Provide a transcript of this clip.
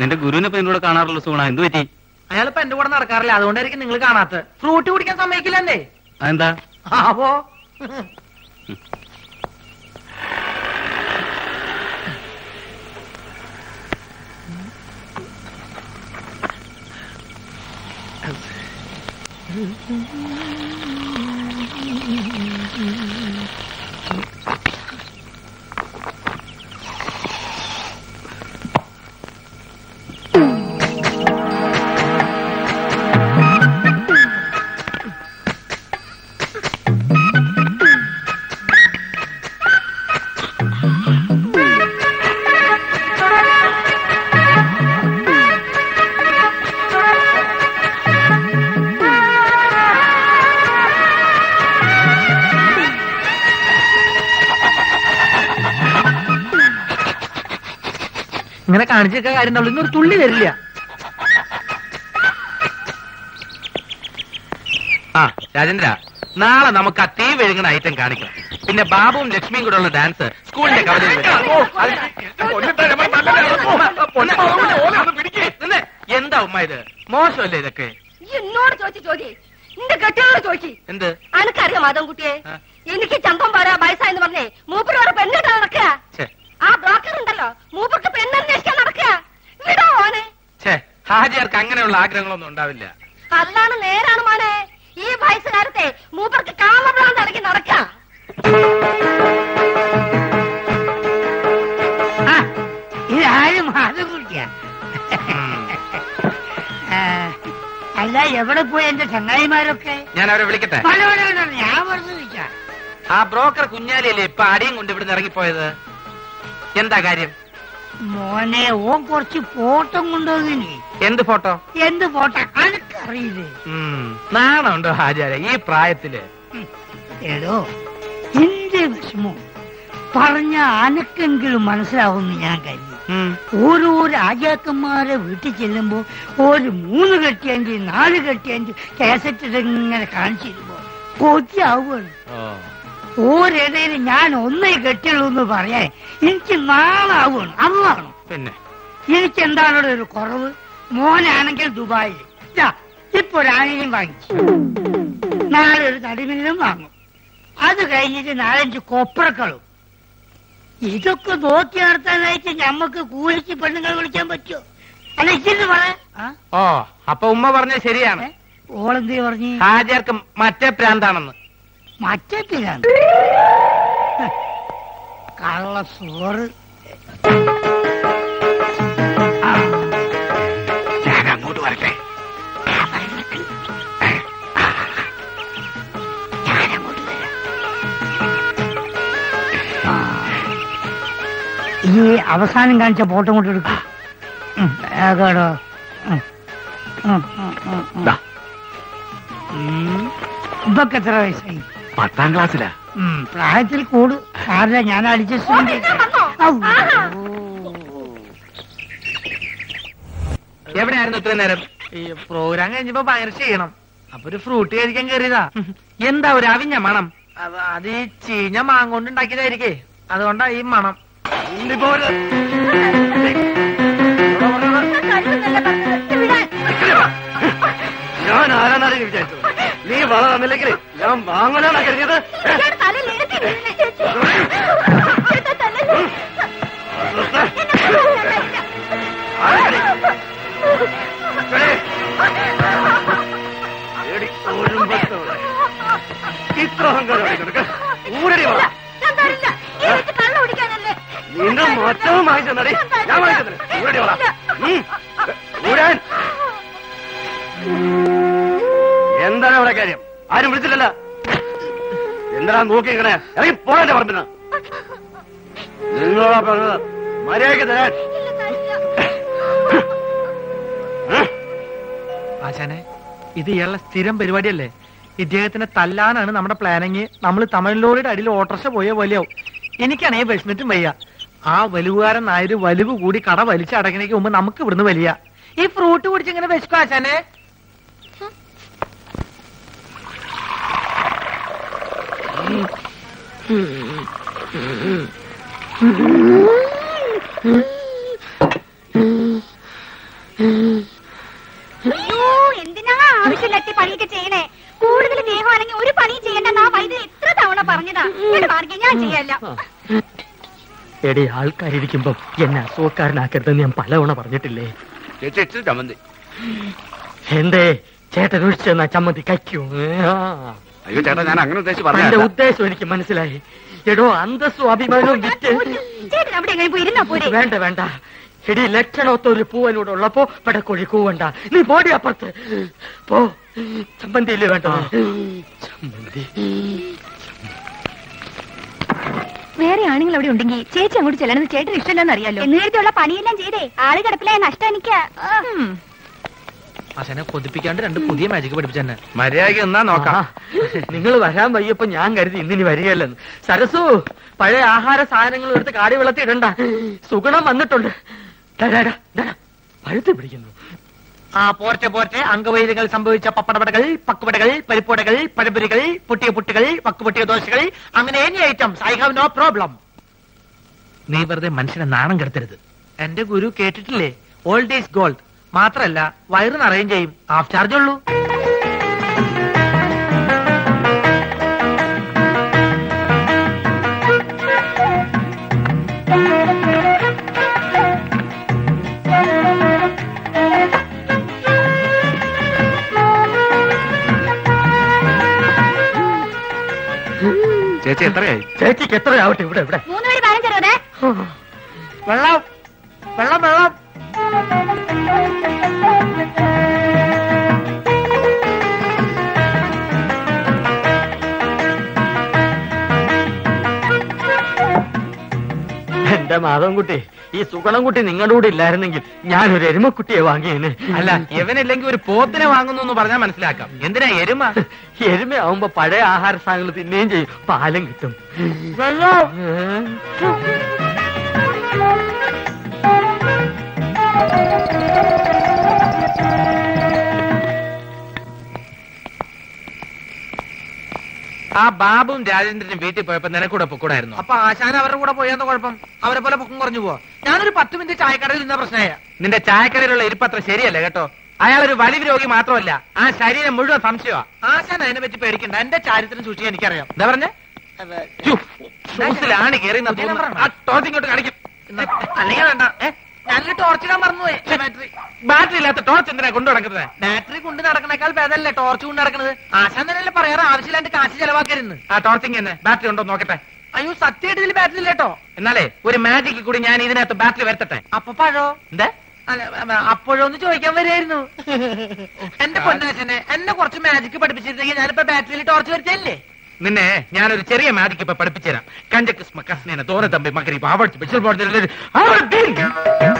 നിന്റെ ഗുരുവിനെ എന്നോട് കാണാറുള്ള സൂണ എന്ത് പറ്റി? അയാളിപ്പോ എന്റെ കൂടെ നടക്കാറില്ല, അതുകൊണ്ടായിരിക്കും നിങ്ങൾ കാണാത്ത. ഫ്രൂട്ട് കുടിക്കാൻ സമ്മതിക്കില്ലേ? എന്താ ആവോ. ഇങ്ങനെ കാണിച്ചൊക്കെ കാര്യം നമ്മൾ ഇന്നൊരു തുള്ളി വരില്ല. ആ രാജേന്ദ്ര, നാളെ നമുക്ക് ആ തീ വെഴുങ്ങുന്ന ഐറ്റം കാണിക്കണം. പിന്നെ ബാബുവും ലക്ഷ്മിയും കൂടെ ഉള്ള ഡാൻസ് സ്കൂളിന്റെ കവല. എന്താ ഉമ്മ ഇത് മോശമല്ലേ? ഇതൊക്കെ എന്നോട് ചോദിച്ചു എന്ത് അനക്കറിയാം മാധവൻകുട്ടിയെ? എനിക്ക് ചന്തം പാരാ വയസ്സായെന്ന് പറഞ്ഞേ മൂപ്പര് വേറെ പെണ്ണിട്ടാ നടക്കുക. ആ ബ്രോക്കർ ഉണ്ടല്ലോ മൂപ്പർക്ക് പെണ്ണന്വേഷിക്കാൻ നടക്കുക. ഹാജിയാർക്ക് അങ്ങനെയുള്ള ആഗ്രഹങ്ങളൊന്നും ഉണ്ടാവില്ല. അതാണ് നേരാണ് മോനെ. ഈ വയസ്സുകാരത്തെ മൂപ്പർക്ക് കാമഭ്രാന്ത് അടക്കി നടക്കുക. അല്ല എവിടെ പോയി എന്റെ ചങ്ങായിമാരൊക്കെ? ഞാൻ അവരെ വിളിക്കട്ടെ. ഞാൻ പറഞ്ഞു വിളിക്കാം. ആ ബ്രോക്കർ കുഞ്ഞാലിയല്ലേ ഇപ്പൊ അടിയും കൊണ്ട് ഇവിടുന്ന് ഇറങ്ങിപ്പോയത്? എന്താ കാര്യം മോനെ? ഓൻ കുറച്ച് ഫോട്ടോ കൊണ്ടുവന്നിനി. എന്ത് ഫോട്ടോ? എന്ത് ഫോട്ടോ അനക്കറിയില്ലേ? നാണുണ്ടോ ഹാജാര ഈ പ്രായത്തില്? എടോ എന്റെ വിഷമം പറഞ്ഞ അനക്കെങ്കിലും മനസ്സിലാവുമെന്ന് ഞാൻ കരുതി. ഓരോ രാജാക്കന്മാരെ വീട്ടിൽ ചെല്ലുമ്പോ ഒരു 3 കെട്ടിയാഞ്ചി 4 കെട്ടിയാഞ്ചി കാസറ്റ് ഇങ്ങനെ കാണിച്ചിരുമ്പോ കൊതിയാവുകയാണ്. ഒരിടയിൽ ഞാൻ ഒന്നേ കെട്ടിയുള്ളൂ എന്ന് പറയാൻ എനിക്ക് നാളാവുകയാണ്. അന്നാണോ പിന്നെ എനിക്ക് എന്താണോ ഒരു കുറവ്? മോനാണെങ്കിൽ ദുബായിൽ ഇപ്പൊ ഒരാണിനും വാങ്ങിച്ചു, നാളെ ഒരു നടുവിനും വാങ്ങും, അത് കഴിഞ്ഞിട്ട് 4-5 കൊപ്രക്കളും. ഇതൊക്കെ നോക്കി നടത്താനായിട്ട് ഞമ്മക്ക് കൂലിക്ക് പെണ്ണുങ്ങൾ വിളിക്കാൻ പറ്റുമോ? അല്ല ഇച്ചിരി ഓ. അപ്പൊ ഉമ്മ പറഞ്ഞ ശരിയാണ്. ഓളെന്തി പറഞ്ഞു? ഹാജർക്ക് മറ്റേ പ്രാന്താണെന്ന്. മറ്റത്തിലാണ് കള്ള സോറ്. ഞാൻ അങ്ങോട്ട് വരട്ടെ. ഈ അവസാനം കാണിച്ച ഫോട്ടോ കൊണ്ട് എടുക്കാം. കേടോ ഇതൊക്കെ എത്ര വയസ്സായി? 10ാം ക്ലാസ്സിലാ. പ്രായത്തിൽ കൂടും. സാറില്ല, ഞാൻ അഡ്ജസ്റ്റ്. എവിടെയായിരുന്നു ഇത്രയും നേരം? ഈ പ്രോഗ്രാം കഴിഞ്ഞപ്പോ ഭയങ്കര ചെയ്യണം, അപ്പൊ ഒരു ഫ്രൂട്ട് കഴിക്കാൻ കയറിയതാ. എന്താ ഒരു അവിഞ്ഞ മണം? അത് ഈ ചീഞ്ഞ മാങ്ങോണ്ടുണ്ടാക്കിയതായിരിക്കേ, അതുകൊണ്ടാ ഈ മണം. ഞാൻ ആരാന്നാണ് വിചാരിച്ചത്? നീ വളരെ തന്നില്ലെങ്കിൽ ഞാൻ വാങ്ങാനാണ് കരുതിയത്. ഇത്ര നിന്റെ മൊത്തവും വാങ്ങിച്ചു തന്നെ ഞാൻ വാങ്ങിച്ചൂടാൻ. എന്താണ് അവിടെ കാര്യം? ആരും വിളിച്ചില്ലല്ലോ. എന്താ നോക്കി ഇങ്ങനെ ഇറങ്ങി പോകട്ടെ പറഞ്ഞ നിങ്ങളോടാ പറഞ്ഞത് മര്യാദയ്ക്ക് തരാൻ. ആശാനെ, ഇത് ഇയാളുടെ സ്ഥിരം പരിപാടിയല്ലേ? ഇദ്ദേഹത്തിനെ തല്ലാനാണ് നമ്മുടെ പ്ലാനിങ്. നമ്മൾ തമിഴ്ലോറിയുടെ അടിയിൽ ഓട്ടർഷ പോയ പോലെയാവും. എനിക്കാണേ വിഷമറ്റും വയ്യ. ആ വലുവുകാരൻ നായര് വലുവ് കൂടി കട വലിച്ചടക്കണേക്ക് മുമ്പ് നമുക്ക് ഇവിടുന്ന് വലിയ ഈ ഫ്രൂട്ട് കുടിച്ചിങ്ങനെ വിശക്കും. ആശാനെ എടി ആൾക്കാരിക്കുമ്പോ എന്നെ അസുഖക്കാരനാക്കരുതെന്ന് ഞാൻ പലതവണ പറഞ്ഞിട്ടില്ലേ? എന്തേ ചേട്ടൻ ഒഴിച്ചു തന്നാ ചമ്മന്തി കഴിക്കൂ? എന്റെ ഉദ്ദേശം എനിക്ക് മനസ്സിലായി. എടോ അന്തസ്സും അഭിമാനവും വേണ്ട വേണ്ട. എടി ലക്ഷണമൊത്ത ഒരു പൂവനൂടെ ഉള്ളപ്പോ പടക്കോഴി കൂവണ്ട. നീ പോടി അപ്പുറത്ത് പോ. ചമ്മന്തി ഇല്ലേ? വേണ്ട ചമ്മന്തി. വേറെ ആണുങ്ങൾ അവിടെ ഉണ്ടെങ്കിൽ ചേച്ചി അങ്ങോട്ട് ചെല്ലണമെന്ന് ചേട്ടന് ഇഷ്ടമല്ലെന്ന് അറിയാലോ. നേരത്തെ ഉള്ള പണിയെല്ലാം ചെയ്തേ ആള് കിടപ്പിലായ നഷ്ടം എനിക്ക്. അച്ഛനെ കൊതിപ്പിക്കാണ്ട് രണ്ട് പുതിയ മാജിക്ക് പഠിപ്പിച്ചെന്നെ. മര്യാദ എന്നാ നോക്കാം. നിങ്ങൾ വരാൻ വയ്യപ്പോ ഞാൻ കരുതി ഇന്നിനി വരികയല്ലെന്ന്. സരസു, പഴയ ആഹാര സാധനങ്ങൾ എടുത്ത് കാടി വെള്ളത്തിൽ ഇടണ്ട. സുഗുണം വന്നിട്ടുണ്ട്. പഴുത്ത് പിടിക്കുന്നു. ആ പോരട്ടെ പോരട്ടെ. അംഗവൈദ്യങ്ങൾ സംഭവിച്ച പപ്പടവടകൾ, പക്കുവടകൾ, പരിപ്പോടകൾ, പഴംപൊരികൾ, പൊട്ടിയ പുട്ടുകൾ, പക്കുപൊട്ടിയ ദോശകൾ, അങ്ങനെ any items I have no problem. നീ വെറുതെ മനുഷ്യനെ നാണം കെടുത്തരുത്. എന്റെ ഗുരു കേട്ടിട്ടില്ലേ, ഓൾഡ് ഈസ് ഗോൾഡ്. മാത്രല്ല വയറ് നിറയും ചെയ്യും. ഹാഫ് ചാർജ് ഉള്ളൂ. ചേച്ചി എത്രയായി? ചേച്ചിക്ക് എത്രയാവട്ടെ? ഇവിടെ ഇവിടെ വെള്ളം വെള്ളം വെള്ളം. എന്റെ മാധവൻകുട്ടി, ഈ സുഗണൻകുട്ടി നിങ്ങളുടെ കൂടെ ഇല്ലായിരുന്നെങ്കിൽ ഞാനൊരു എരുമക്കുട്ടിയെ വാങ്ങിയേനെ. അല്ല, ഇവനില്ലെങ്കിൽ ഒരു പോത്തിനെ വാങ്ങുന്നു എന്ന് പറഞ്ഞാൽ മനസ്സിലാക്കാം. എന്തിനാ എരുമ? എരുമയാവുമ്പോ പഴയ ആഹാര സാധനങ്ങൾ തിന്നുകയും ചെയ്യും, പാലും കിട്ടും. ആ ബാബും രാജേന്ദ്രനും വീട്ടിൽ പോയപ്പോ നിനക്കൂടെ പൊക്കൂടായിരുന്നു. അപ്പൊ ആശാന അവരുടെ കൂടെ പോയെന്ന കുഴപ്പം? അവരെ പോലെ പൊക്കം കുറഞ്ഞു പോവാ. ഞാനൊരു 10 മിനിറ്റ് ചായക്കടയിൽ നിന്ന പ്രശ്നമായ. നിന്റെ ചായക്കടയിലുള്ള ഇരിപ്പത്ര ശരിയല്ല കേട്ടോ. അയാളൊരു വലിയ രോഗി മാത്രമല്ല, ആ ശരീരം മുഴുവൻ സംശയമാ. ആശാൻ അതിനെ പറ്റി പേടിക്കണ്ട. എന്റെ ചാരിത്രം സൂക്ഷിക്കാൻ എനിക്കറിയാം. എന്താ പറഞ്ഞേ? ാണ് കയറി ടോർച്ചിങ്ങോട്ട് കാണിക്കും. അല്ലെങ്കിൽ വേണ്ട, നല്ല ടോർച്ചിടാൻ മറന്നുപോയി. ബാറ്ററി ഇല്ലാത്ത ടോർച്ച് എന്തിനാ കൊണ്ടു നടക്കുന്നത്? ബാറ്ററി കൊണ്ട് നടക്കണേക്കാൾ ഭേദമല്ലേ ടോർച്ച് കൊണ്ട് നടക്കുന്നത്? ആശാൻ തന്നെയല്ലേ പറയാറ് ആവശ്യമില്ലാണ്ട് കാശ് ചെലവാക്കരുന്ന്. ആ ടോർച്ചിങ് തന്നെ ബാറ്ററി ഉണ്ടോ നോക്കട്ടെ. അയ്യോ, സത്യമായിട്ട് ഇതിൽ ബാറ്ററി ഇല്ലേട്ടോ. എന്നാലേ ഒരു മാജിക്കിൽ കൂടി ഞാൻ ഇതിനകത്ത് ബാറ്ററി വരുത്തട്ടെ. അപ്പൊ പഴോ എന്താ? അപ്പോഴൊന്ന് ചോദിക്കാൻ വരായിരുന്നു. എന്റെ പൊന്നാശനെ, എന്നെ കുറച്ച് മാജിക്ക് പഠിപ്പിച്ചിരുന്നെങ്കിൽ ഞാനിപ്പോ ബാറ്ററിയിൽ ടോർച്ച് വരുത്തല്ലേ. നിന്നെ ഞാനൊരു ചെറിയ മാജിക്ക് ഇപ്പൊ പഠിപ്പിച്ചു തരാം. കഞ്ചക്കിസ്മ കസ്നേന തോരതമ്പി മകരി ആവർത്തി